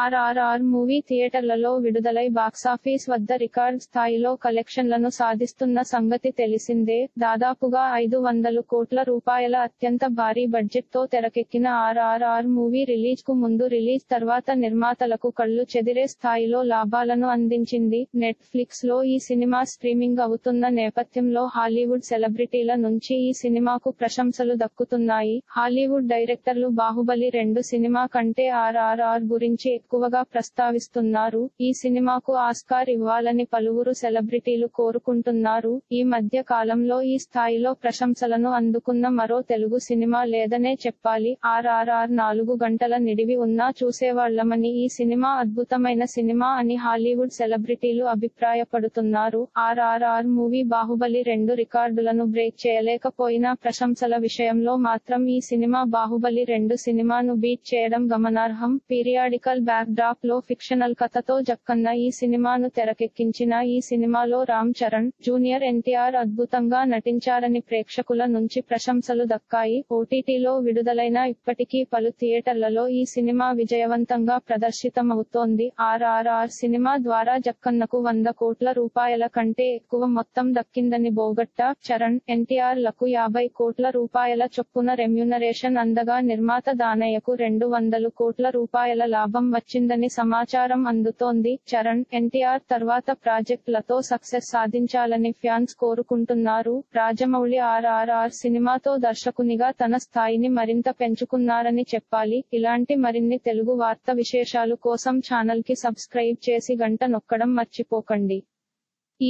RRR movie థియేటర్లలో విడుదలై box office వద్ద రికార్డ్ స్థాయిలో కలెక్షన్లను సాధిస్తున్న సంగతి తెలిసిందే. దాదాపుగా 500 కోట్ల రూపాయల అత్యంత భారీ బడ్జెట్తో తెరకెక్కిన ఆర్ఆర్ఆర్ మూవీ రిలీజ్కు ముందు, రిలీజ్ తర్వాత నిర్మాతలకు కళ్లు చెదిరే స్థాయిలో లాభాలను అందించింది. నెట్ఫ్లిక్స్లో ఈ సినిమా స్ట్రీమింగ్ అవుతున్న నేపథ్యంలో హాలీవుడ్ సెలబ్రిటీల నుంచి ఈ సినిమాకు ప్రశంసలు దక్కుతున్నాయి. హాలీవుడ్ డైరెక్టర్లు బాహుబలి 2 సినిమా కంటే ఆర్ఆర్ఆర్ గురించి ఎక్కువగా ప్రస్తావిస్తున్నారు. ఈ సినిమాకు ఆస్కార్ ఇవ్వాలని పలువురు సెలబ్రిటీలు కోరుకుంటున్నారు. ఈ మధ్య కాలంలో ఈ స్థాయిలో ప్రశంసలను అందుకున్న మరో తెలుగు సినిమా లేదనే చెప్పాలి. ఆర్ఆర్ఆర్ 4 గంటల నిడివి ఉన్నా చూసేవాళ్లమని, ఈ సినిమా అద్భుతమైన సినిమా అని హాలీవుడ్ సెలబ్రిటీలు అభిప్రాయపడుతున్నారు. ఆర్ఆర్ఆర్ మూవీ బాహుబలి 2 రికార్డులను బ్రేక్ చేయలేకపోయినా ప్రశంసల విషయంలో మాత్రం ఈ సినిమా బాహుబలి 2 సినిమాను బీట్ చేయడం గమనార్హం. పీరియాడికల్ బ్యాక్డ్రాప్ లో ఫిక్షనల్ కథతో జక్కన్న ఈ సినిమాను తెరకెక్కించిన ఈ సినిమాలో రామ్ చరణ్, జూనియర్ ఎన్టీఆర్ అద్భుతంగా నటించారని ప్రేక్షకుల నుంచి ప్రశంసలు దక్కాయి. ఓటీటీలో విడుదలైన ఇప్పటికీ పలు థియేటర్లలో ఈ సినిమా విజయవంతంగా ప్రదర్శితమవుతోంది. ఆర్ఆర్ఆర్ సినిమా ద్వారా జక్కన్నకు 100 కోట్ల రూపాయల కంటే ఎక్కువ మొత్తం దక్కిందని బోగట్టా, చరణ్, ఎన్టీఆర్ లకు 50 కోట్ల రూపాయల చొప్పున రెమ్యూనరేషన్ అందగా నిర్మాత దానయ్యకు 200 కోట్ల రూపాయల లాభం వచ్చిందని సమాచారం అందుతోంది. చరణ్, ఎన్టీఆర్ తర్వాత ప్రాజెక్టులతో సక్సెస్ సాధించాలని ఫ్యాన్స్ కోరుకుంటున్నారు. రాజమౌళి ఆర్ఆర్ఆర్ సినిమాతో దర్శకునిగా తన స్థాయిని మరింత పెంచుకున్నారని చెప్పాలి. ఇలాంటి మరిన్ని తెలుగు వార్త విశేషాలు కోసం ఛానల్ కి సబ్స్క్రైబ్ చేసి గంట నొక్కడం మర్చిపోకండి.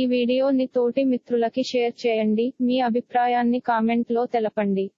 ఈ వీడియోని తోటి మిత్రులకి షేర్ చేయండి. మీ అభిప్రాయాన్ని కామెంట్ లో తెలపండి.